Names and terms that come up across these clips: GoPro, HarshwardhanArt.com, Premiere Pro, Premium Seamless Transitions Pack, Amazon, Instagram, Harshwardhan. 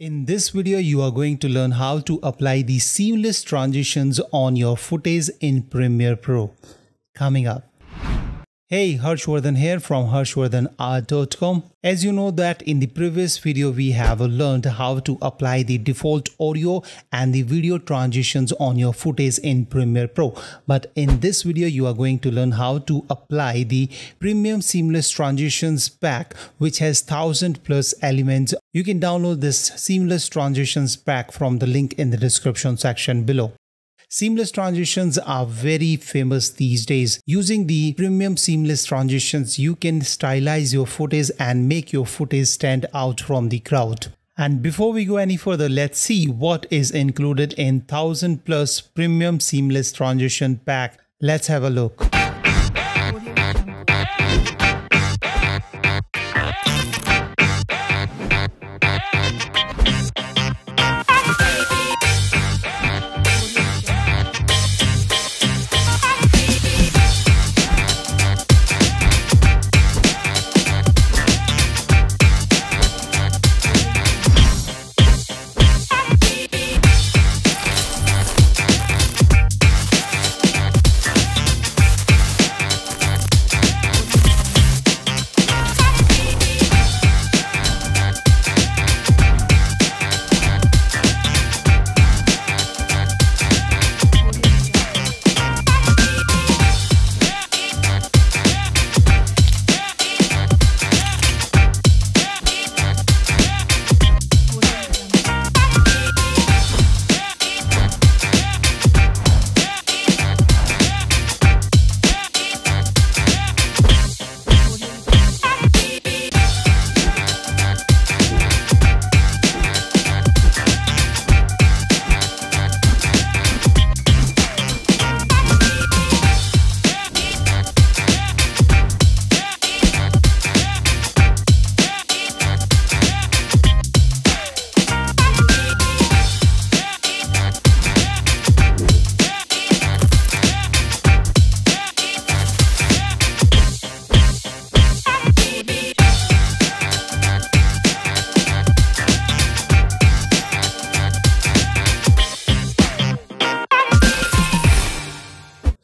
In this video, you are going to learn how to apply the seamless transitions on your footage in Premiere Pro. Coming up. Hey, Harshwardhan here from HarshwardhanArt.com. As you know that in the previous video, we have learned how to apply the default audio and the video transitions on your footage in Premiere Pro. But in this video, you are going to learn how to apply the Premium Seamless Transitions Pack, which has 1000+ elements. You can download this Seamless Transitions Pack from the link in the description section below. Seamless transitions are very famous these days. Using the Premium Seamless Transitions, you can stylize your footage and make your footage stand out from the crowd. And before we go any further, let's see what is included in 1000+ Premium Seamless Transition Pack. Let's have a look.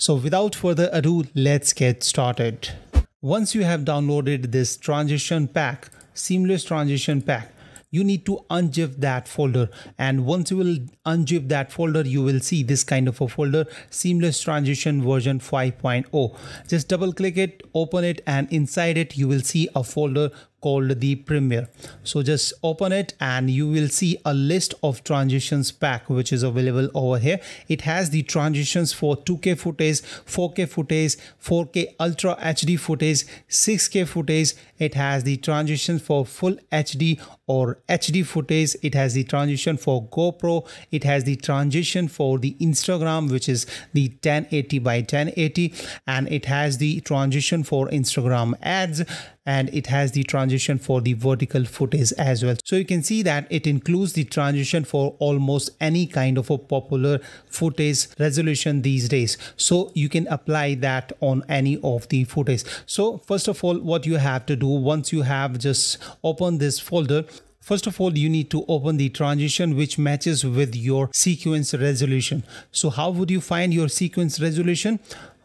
So without further ado, let's get started. Once you have downloaded this transition pack, seamless transition pack, you need to unzip that folder. And once you will unzip that folder, you will see this kind of a folder, Seamless Transition version 5.0. Just double click it, open it, and inside it, you will see a folder called the Premiere. So just open it and you will see a list of transitions pack which is available over here. It has the transitions for 2K footage, 4K footage, 4K Ultra HD footage, 6K footage. It has the transitions for full HD or HD footage. It has the transition for GoPro. It has the transition for the Instagram, which is the 1080x1080, and it has the transition for Instagram ads, and it has the transition for the vertical footage as well. So you can see that it includes the transition for almost any kind of a popular footage resolution these days. So you can apply that on any of the footage. So first of all, what you have to do once you have just opened this folder, first of all, you need to open the transition which matches with your sequence resolution. So how would you find your sequence resolution?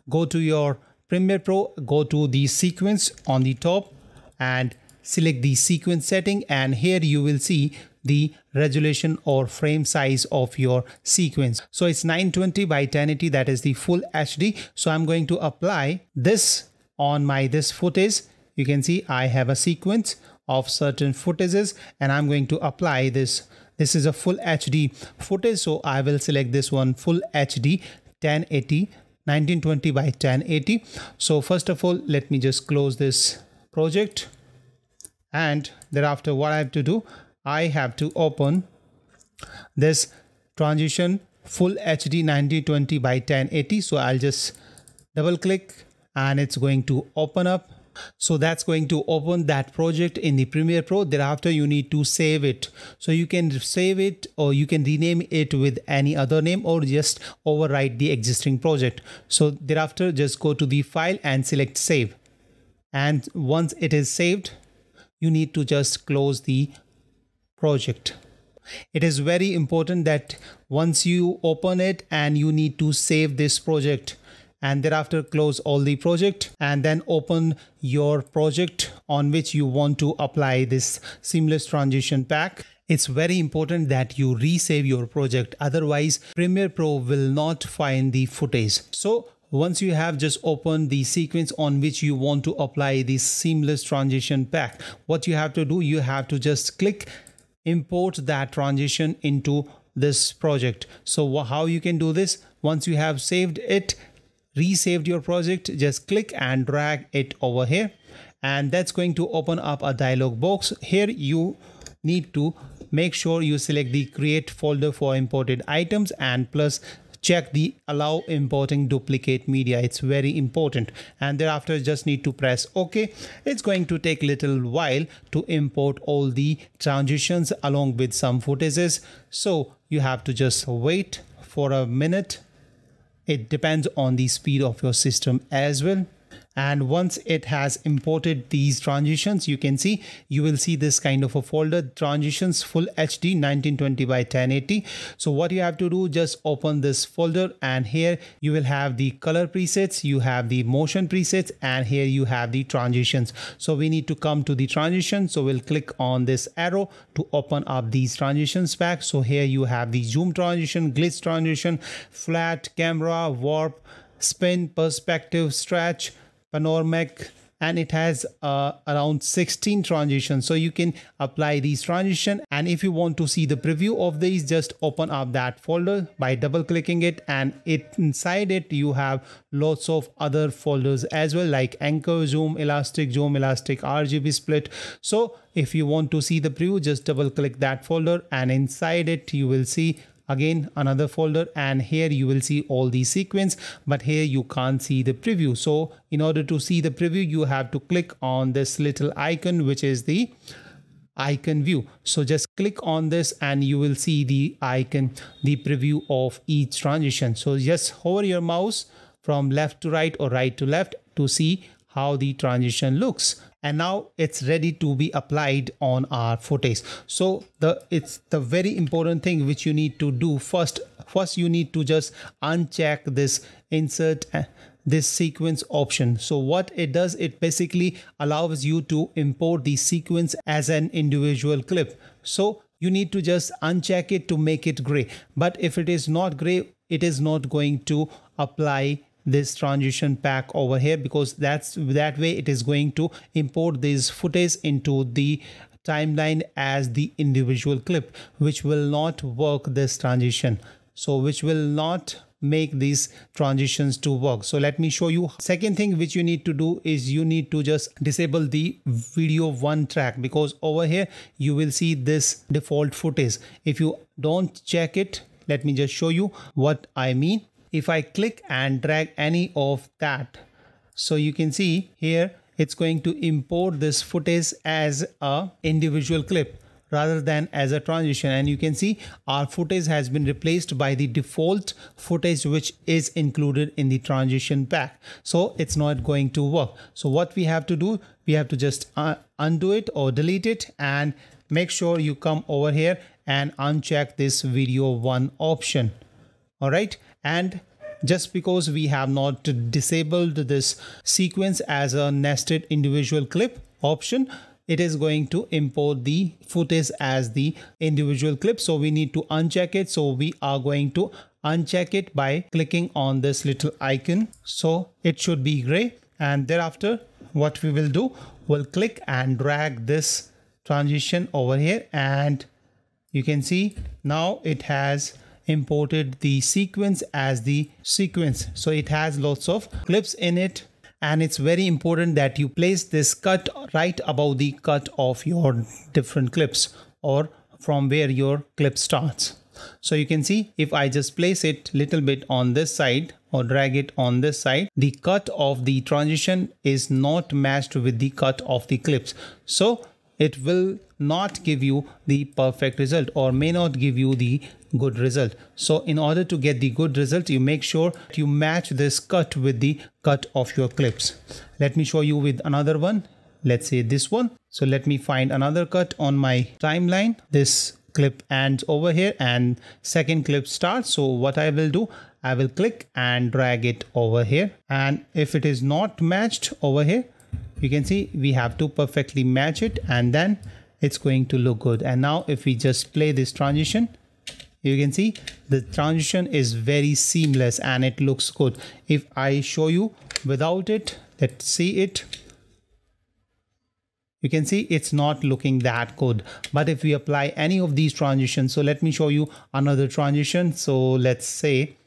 Go to your Premiere Pro, go to the sequence on the top and select the sequence setting, and here you will see the resolution or frame size of your sequence. So it's 920x1080, that is the full HD. So I'm going to apply this on my this footage. You can see I have a sequence of certain footages and I'm going to apply this. This is a full HD footage, so I will select this one, full HD 1080 1920x1080. So first of all, let me just close this project, and thereafter what I have to do, I have to open this transition full HD 1920x1080. So I'll just double click and it's going to open up. So that's going to open that project in the Premiere Pro. Thereafter you need to save it. So you can save it or you can rename it with any other name or just overwrite the existing project. So thereafter just go to the file and select save. And once it is saved, you need to just close the project. It is very important that once you open it, and you need to save this project and thereafter close all the project and then open your project on which you want to apply this seamless transition pack. It's very important that you resave your project, otherwise Premiere Pro will not find the footage. So once you have just opened the sequence on which you want to apply this seamless transition pack, what you have to do, you have to just click import that transition into this project. So how you can do this? Once you have saved it, resaved your project, just click and drag it over here, and that's going to open up a dialog box. Here you need to make sure you select the create folder for imported items and plus check the allow importing duplicate media. It's very important, and thereafter just need to press OK. It's going to take a little while to import all the transitions along with some footages, so you have to just wait for a minute. It depends on the speed of your system as well. And once it has imported these transitions, you can see, you will see this kind of a folder, transitions full HD 1920 by 1080. So what you have to do, just open this folder, and here you will have the color presets, you have the motion presets, and here you have the transitions. So we need to come to the transition, so we'll click on this arrow to open up these transitions pack. So here you have the zoom transition, glitch transition, flat, camera, warp, spin, perspective, stretch, panoramic, and it has around 16 transitions. So you can apply these transitions, and if you want to see the preview of these, just open up that folder by double clicking it, and inside it you have lots of other folders as well, like anchor, zoom, elastic, RGB split. So if you want to see the preview, just double click that folder, and inside it you will see again another folder, and here you will see all the sequence, but here you can't see the preview. So in order to see the preview, you have to click on this little icon, which is the icon view. So just click on this and you will see the icon, the preview of each transition. So just hover your mouse from left to right or right to left to see how the transition looks. And now it's ready to be applied on our footage. So it's the very important thing which you need to do first. First, you need to just uncheck this insert this sequence option. So what it does, it basically allows you to import the sequence as an individual clip. So you need to just uncheck it to make it gray. But if it is not gray, it is not going to apply this transition pack over here, because that way it is going to import these footage into the timeline as the individual clip, which will not work this transition. So which will not make these transitions to work. So let me show you. Second thing which you need to do is you need to just disable the video one track, because over here you will see this default footage. If you don't check it, let me just show you what I mean. If I click and drag any of that, so you can see here it's going to import this footage as a individual clip rather than as a transition, and you can see our footage has been replaced by the default footage which is included in the transition pack. So it's not going to work. So what we have to do, we have to just undo it or delete it, and make sure you come over here and uncheck this video one option. All right. And just because we have not disabled this sequence as a nested individual clip option, it is going to import the footage as the individual clip. So we need to uncheck it. So we are going to uncheck it by clicking on this little icon. So it should be gray. And thereafter, what we will do, we'll click and drag this transition over here. And you can see now it has imported the sequence as the sequence. So it has lots of clips in it, and it's very important that you place this cut right above the cut of your different clips or from where your clip starts. So you can see, if I just place it little bit on this side or drag it on this side, the cut of the transition is not matched with the cut of the clips. So it will not give you the perfect result or may not give you the good result. So in order to get the good result, you make sure you match this cut with the cut of your clips. Let me show you with another one. Let's say this one. So let me find another cut on my timeline. This clip ends over here and second clip starts. So what I will do, I will click and drag it over here, and if it is not matched over here, you can see we have to perfectly match it, and then it's going to look good. And now if we just play this transition, you can see the transition is very seamless and it looks good. If I show you without it, let's see it. You can see it's not looking that good, but if we apply any of these transitions, so let me show you another transition. So let's say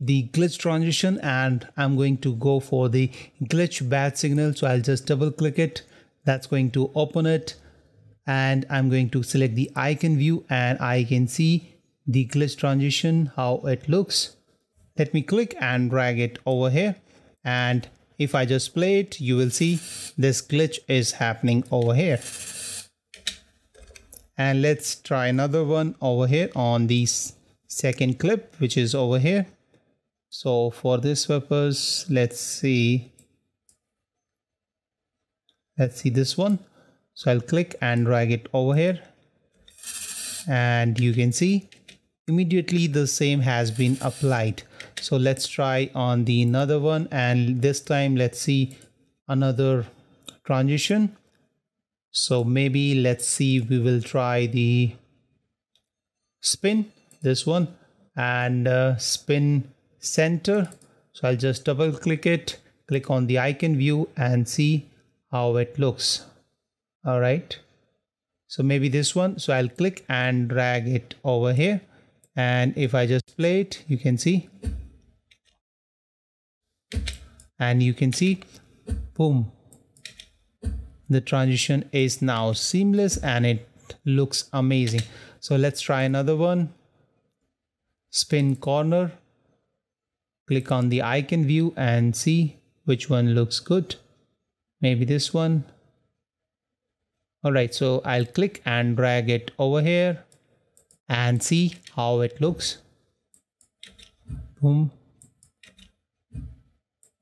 the glitch transition, and I'm going to go for the glitch bad signal. So I'll just double click it. That's going to open it, and I'm going to select the icon view, and I can see the glitch transition, how it looks. Let me click and drag it over here, and if I just play it, you will see this glitch is happening over here. And let's try another one over here on the second clip, which is over here. So for this purpose, let's see this one. So I'll click and drag it over here, and you can see immediately the same has been applied. So let's try on the another one, and this time let's see another transition. So maybe let's see, we will try the spin, this one, and spin center. So I'll just double click it, click on the icon view and see how it looks. All right, so maybe this one. So I'll click and drag it over here, and if I just play it, you can see, and you can see, boom, the transition is now seamless and it looks amazing. So let's try another one, spin corner. Click on the icon view and see which one looks good. Maybe this one. All right, so I'll click and drag it over here and see how it looks. Boom.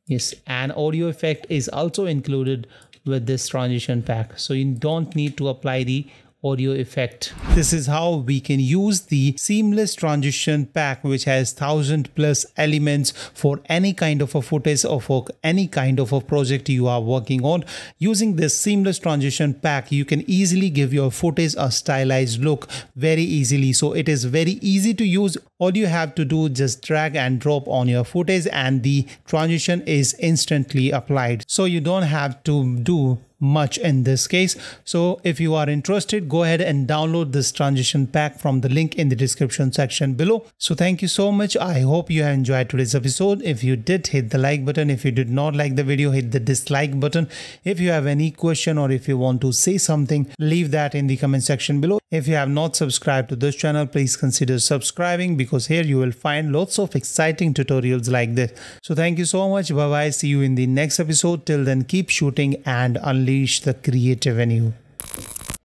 Yes, an audio effect is also included with this transition pack, so you don't need to apply the audio effect. This is how we can use the seamless transition pack, which has 1000+ elements for any kind of a footage or for any kind of a project you are working on. Using this seamless transition pack, you can easily give your footage a stylized look very easily. So it is very easy to use. All you have to do, just drag and drop on your footage and the transition is instantly applied. So you don't have to do much in this case. So if you are interested, go ahead and download this transition pack from the link in the description section below. So thank you so much. I hope you have enjoyed today's episode. If you did, hit the like button. If you did not like the video, hit the dislike button. If you have any question or if you want to say something, leave that in the comment section below. If you have not subscribed to this channel, please consider subscribing, because here you will find lots of exciting tutorials like this. So thank you so much. Bye bye. See you in the next episode. Till then, keep shooting and unleash the creative in you.